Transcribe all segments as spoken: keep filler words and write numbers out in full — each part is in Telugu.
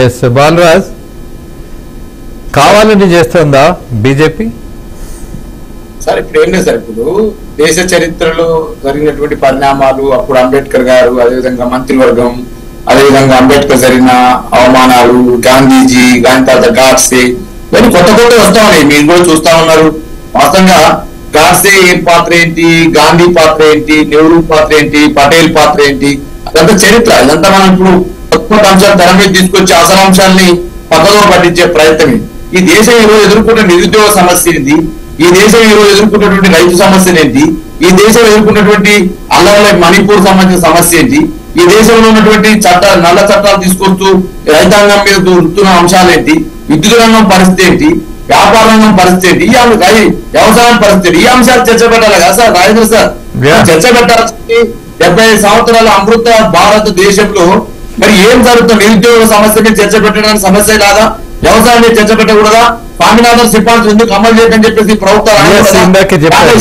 ఎస్ బాలరాజ్, కావాలని చేస్తుందా బీజేపీ? సార్ ఇప్పుడు ఏం లేదు సార్, ఇప్పుడు దేశ చరిత్రలో జరిగినటువంటి పరిణామాలు, అప్పుడు అంబేద్కర్ గారు, అదేవిధంగా మంత్రివర్గం, అదేవిధంగా అంబేద్కర్ జరిగిన అవమానాలు, గాంధీజీ, గాంధీ తాత గాడ్సే, ఇవన్నీ కొత్త కొత్త వస్తా ఉన్నాయి. మీరు కూడా చూస్తా ఉన్నారు. వాస్తవంగా గాడ్సే పాత్ర ఏంటి, గాంధీ పాత్ర ఏంటి, నెహ్రూ పాత్ర ఏంటి, పటేల్ పాత్ర ఏంటి, అదంతా చరిత్ర. ఇదంతా మనం ఇప్పుడు కొత్త అంశాలు ధర మీద తీసుకొచ్చి అసలు అంశాలని పక్కలో పట్టించే ప్రయత్నమే. ఈ దేశం ఈ రోజు ఎదుర్కొన్న నిరుద్యోగ సమస్య ఏంటి, ఈ దేశం ఈ రోజు ఎదుర్కొన్నటువంటి రైతు సమస్యలు ఏంటి, ఈ దేశం ఎదుర్కొన్నటువంటి అల్లర్ల మణిపూర్ సంబంధించిన సమస్య ఏంటి, ఈ దేశంలో ఉన్నటువంటి చట్టాలు, నల్ల చట్టాలు తీసుకొస్తూ రైతాంగం మీద వస్తున్న అంశాలు ఏంటి, విద్యుత్ రంగం పరిస్థితి ఏంటి, వ్యాపార రంగం పరిస్థితి ఏంటి, వ్యవసాయం పరిస్థితి ఏంటి, ఈ అంశాలు చర్చ పెట్టాలి కదా సార్ రాజేంద్ర సార్. చర్చ పెట్టాల్సి డెబ్బై ఐదు సంవత్సరాల అమృత భారతదేశంలో మరి ఏం జరుగుతుంది? నిరుద్యోగ సమస్య మీద చర్చ పెట్టడానికి సమస్య కాదా? వ్యవసాయం మీద చర్చ పెట్టకూడదా? స్వామినాథన్ సిఫార్సు ఎందుకు అమలు చేయకని చెప్పేసి ప్రభుత్వాలు యాభై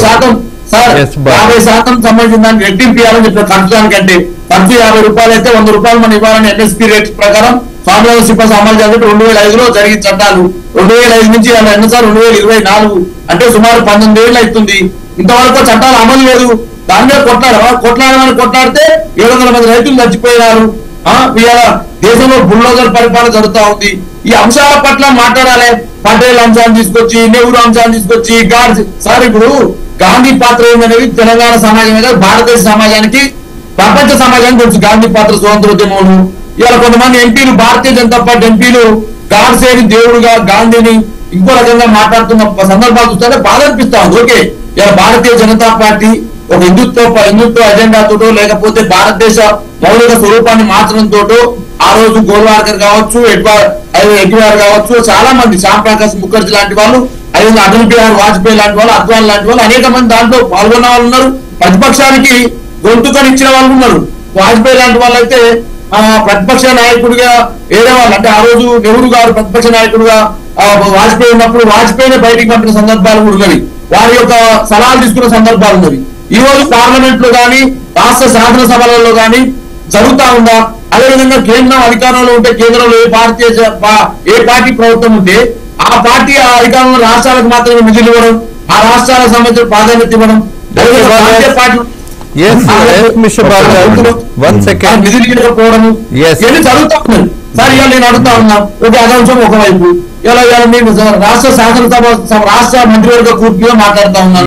శాతం సార్ యాభై శాతం సంబంధించిన దాన్ని రెట్టింపు ఇవ్వాలని చెప్పారు. ఖర్చుదానికంటే ఖర్చు యాభై రూపాయలు అయితే వంద రూపాయలు మనం ఇవ్వాలని ఎంఎస్పీ రేట్ ప్రకారం స్వామినాథన్ సిఫార్సు అమలు చేయాలంటే రెండు వేల ఐదులో జరిగిన చట్టాలు రెండు వేల ఐదు నుంచి ఎన్నిసార్ రెండు వేల ఇరవై నాలుగు అంటే సుమారు పంతొమ్మిది ఏళ్ళు అవుతుంది. ఇంతవరకు చట్టాలు అమలు లేదు. దాని మీద కొట్లాడ కొట్లాడమని కొట్లాడితే ఏడు వందల మంది రైతులు చచ్చిపోయినారు. దేశంలో బుల్డోజర్ పరిపాలన జరుగుతూ ఉంది. ఈ అంశాల పట్ల మాట్లాడాలి. పటేల్ అంశాన్ని తీసుకొచ్చి, నెహ్రూ అంశాన్ని తీసుకొచ్చి, గాంధీ సార్ ఇప్పుడు గాంధీ పాత్ర ఏంటనేది తెలంగాణ సమాజమే కాదు, భారతదేశ సమాజానికి, ప్రపంచ సమాజానికి కొంచెం గాంధీ పాత్ర స్వాతంత్రోద్యమంలో. ఇవాళ కొంతమంది ఎంపీలు, భారతీయ జనతా పార్టీ ఎంపీలు గాడ్సేని దేవుడుగా, గాంధీని ఇంకో రకంగా మాట్లాడుతున్న సందర్భాలు చూస్తే బాధ అనిపిస్తా ఉంది. ఓకే, ఇవాళ భారతీయ జనతా పార్టీ ఒక హిందుత్వ హిందుత్వ అజెండాతోటో లేకపోతే భారతదేశ మౌలిక స్వరూపాన్ని మార్చడంతో ఆ రోజు గోల్వార్కర్ కావచ్చు, ఎడ్వార్ కావచ్చు, చాలా మంది శ్యామ్ ప్రకాష్ ముఖర్జీ లాంటి వాళ్ళు, అదేవిధంగా అటల్ బిహారీ వాజ్పేయి లాంటి వాళ్ళు, అద్వానీ లాంటి వాళ్ళు అనేక మంది దాంట్లో పాల్గొన్న వాళ్ళు ఉన్నారు. ప్రతిపక్షానికి గొంతుకని ఇచ్చిన వాళ్ళు ఉన్నారు. వాజ్పేయి లాంటి వాళ్ళు అయితే ఆ ప్రతిపక్ష నాయకుడిగా వేరే వాళ్ళు, అంటే ఆ రోజు నెహ్రూ గారు ప్రతిపక్ష నాయకుడిగా వాజ్పేయి ఉన్నప్పుడు వాజ్పేయిని బయటికి పంపిన సందర్భాలు ఉన్నవి, వారి యొక్క సలహాలు తీసుకున్న సందర్భాలు ఉన్నవి. ఈ రోజు పార్లమెంట్ లో కానీ, రాష్ట్ర శాసన సభలలో కానీ జరుగుతా ఉందా? అదేవిధంగా కేంద్రం అధికారంలో ఉంటే, కేంద్రంలో ఏ పార్టీ ఏ పార్టీ ప్రభుత్వం ఉంటే ఆ పార్టీ ఆ అధికారంలో రాష్ట్రాలకు మాత్రమే నిధులు ఇవ్వడం, ఆ రాష్ట్రాలకు సంబంధించిన ప్రాధాన్యత ఇవ్వడం, నిధులు ఇవ్వకపోవడము ఇవన్నీ జరుగుతా ఉన్నాయి సార్. ఇవాళ నేను అడుగుతా ఉన్నా, ఒక అదంశం ఒకవైపు, ఇలా ఇవాళ నేను రాష్ట్ర శాసనసభ, రాష్ట్ర మంత్రివర్గ కూర్పుగా మాట్లాడుతా ఉన్నాను.